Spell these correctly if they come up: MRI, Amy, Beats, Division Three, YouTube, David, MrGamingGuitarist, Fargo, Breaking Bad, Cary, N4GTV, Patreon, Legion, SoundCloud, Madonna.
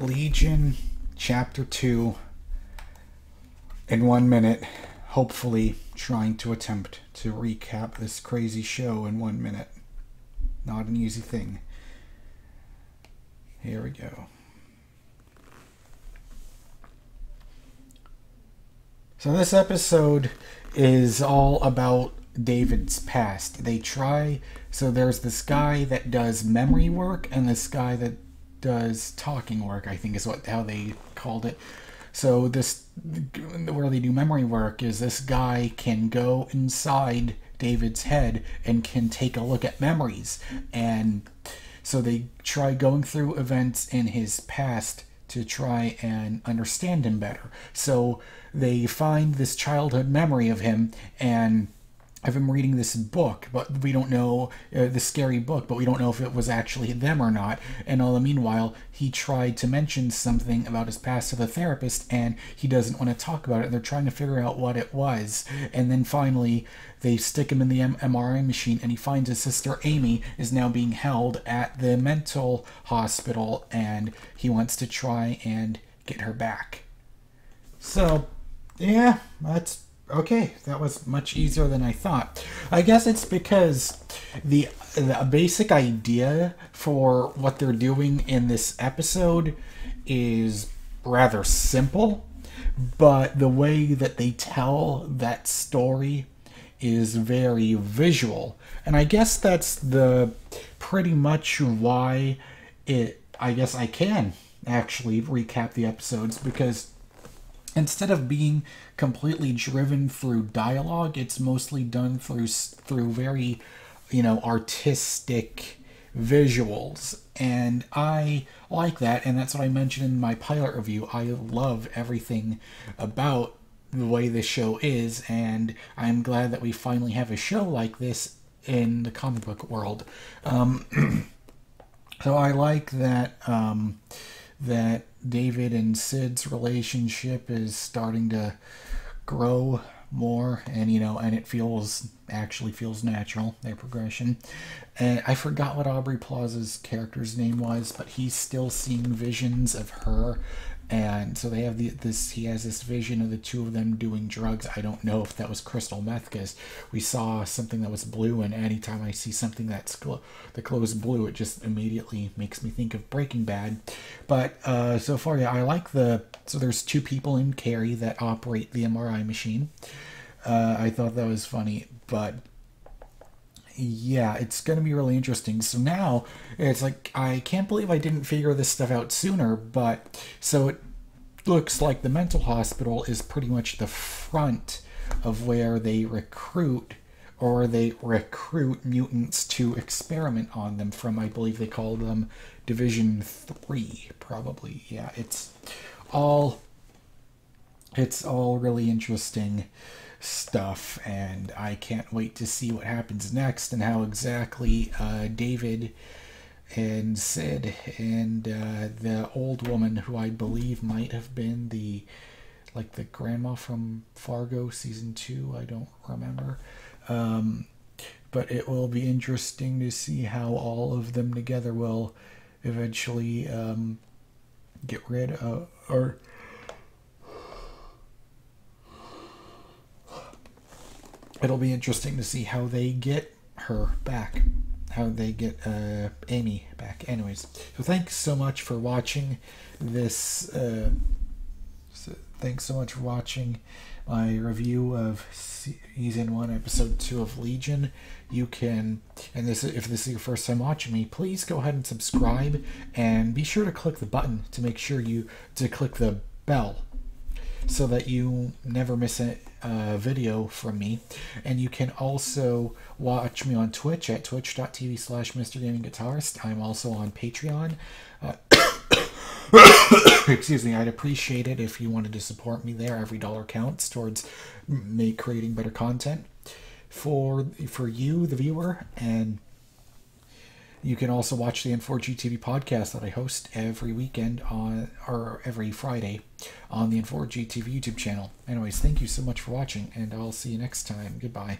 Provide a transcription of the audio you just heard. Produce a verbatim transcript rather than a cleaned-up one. Legion Chapter Two in one minute, hopefully trying to attempt to recap this crazy show in one minute. Not an easy thing. Here we go. So this episode is all about David's past. They try, so there's this guy that does memory work and this guy that does talking work, I think is what how they called it. So this, where they do memory work, is this guy can go inside David's head and can take a look at memories. And so they try going through events in his past to try and understand him better. So they find this childhood memory of him, and I've been reading this book, but we don't know, uh, this scary book, but we don't know if it was actually them or not. And all the meanwhile, he tried to mention something about his past to the therapist, and he doesn't want to talk about it. They're trying to figure out what it was. And then finally, they stick him in the M R I machine, and he finds his sister Amy is now being held at the mental hospital, and he wants to try and get her back. So, yeah, that's... okay, that was much easier than I thought. I guess it's because the, the basic idea for what they're doing in this episode is rather simple, but the way that they tell that story is very visual. And I guess that's the pretty much why it, I guess I can actually recap the episodes, because instead of being completely driven through dialogue, it's mostly done through through very, you know, artistic visuals. And I like that, and that's what I mentioned in my pilot review. I love everything about the way this show is, and I'm glad that we finally have a show like this in the comic book world. Um, so I like that... Um, that David and Sid's relationship is starting to grow more, and you know, and it feels actually feels natural, their progression. And I forgot what Aubrey Plaza's character's name was, but he's still seeing visions of her, and so they have the this he has this vision of the two of them doing drugs. I don't know if that was crystal meth, because we saw something that was blue, and anytime I see something that's gl the clothes blue, it just immediately makes me think of Breaking Bad. But uh so far, yeah, I like the so there's two people in Cary that operate the M R I machine. uh I thought that was funny, but yeah, it's going to be really interesting. So now, it's like, I can't believe I didn't figure this stuff out sooner, but, so it looks like the mental hospital is pretty much the front of where they recruit, or they recruit mutants to experiment on them from, I believe they call them Division Three, probably. Yeah, it's all, it's all really interesting stuff, and I can't wait to see what happens next and how exactly uh, David and Sid and uh, the old woman, who I believe might have been the like the grandma from Fargo season two, I don't remember, um, but it will be interesting to see how all of them together will eventually um, get rid of or it'll be interesting to see how they get her back, how they get uh, Amy back. Anyways, so thanks so much for watching this. Uh, so thanks so much for watching my review of season one, episode two of Legion. You can, and this if this is your first time watching me, please go ahead and subscribe, and be sure to click the button to make sure you to click the bell, so that you never miss a uh, video from me. And you can also watch me on Twitch at twitch.tv slash MrGamingGuitarist. I'm also on Patreon. Uh, excuse me, I'd appreciate it if you wanted to support me there. Every dollar counts towards me creating better content for, for you, the viewer. And you can also watch the N four G T V podcast that I host every weekend on, or every Friday on the N four G T V YouTube channel. Anyways, thank you so much for watching, and I'll see you next time. Goodbye.